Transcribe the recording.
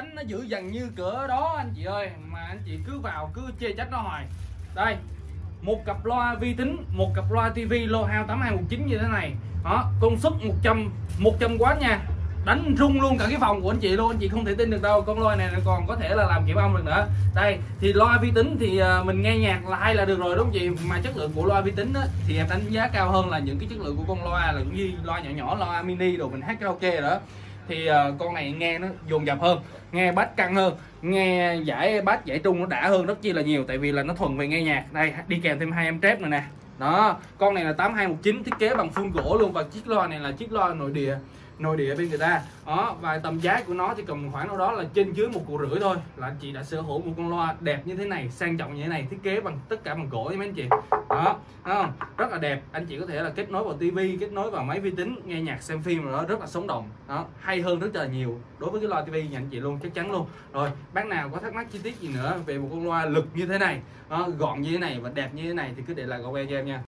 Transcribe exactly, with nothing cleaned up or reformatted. đánh nó dữ dằn như cửa đó anh chị ơi, mà anh chị cứ vào cứ chê trách nó hoài. Đây, một cặp loa vi tính, một cặp loa tivi lô hao tám hai một chín như thế này đó, công suất một trăm một trăm oát nha, đánh rung luôn cả cái phòng của anh chị luôn, anh chị không thể tin được đâu. Con loa này còn có thể là làm kiểm âm được nữa. Đây thì loa vi tính thì mình nghe nhạc là hay là được rồi đúng không chị, mà chất lượng của loa vi tính á, thì em đánh giá cao hơn là những cái chất lượng của con loa là như loa nhỏ nhỏ, loa mini đồ mình hát karaoke đó. Thì uh, con này nghe nó dồn dập hơn, nghe bass căng hơn, nghe giải bass giải trung nó đã hơn rất chi là nhiều, tại vì là nó thuần về nghe nhạc. Đây đi kèm thêm hai em trép này nè. Đó, con này là tám hai một chín thiết kế bằng phun gỗ luôn, và chiếc loa này là chiếc loa nội địa, nội địa bên người ta. Đó, và tầm giá của nó chỉ cần khoảng đâu đó là trên dưới một triệu rưỡi thôi là anh chị đã sở hữu một con loa đẹp như thế này, sang trọng như thế này, thiết kế bằng tất cả bằng gỗ nha mấy anh chị. Đó, thấy không? Rất là đẹp. Anh chị có thể là kết nối vào tivi, kết nối vào máy vi tính, nghe nhạc, xem phim rồi đó, rất là sống động. Đó, hay hơn rất là nhiều đối với cái loa tivi nhà anh chị luôn, chắc chắn luôn. Rồi, bác nào có thắc mắc chi tiết gì nữa về một con loa lực như thế này, đó, gọn như thế này và đẹp như thế này thì cứ để lại gọi cho em nha.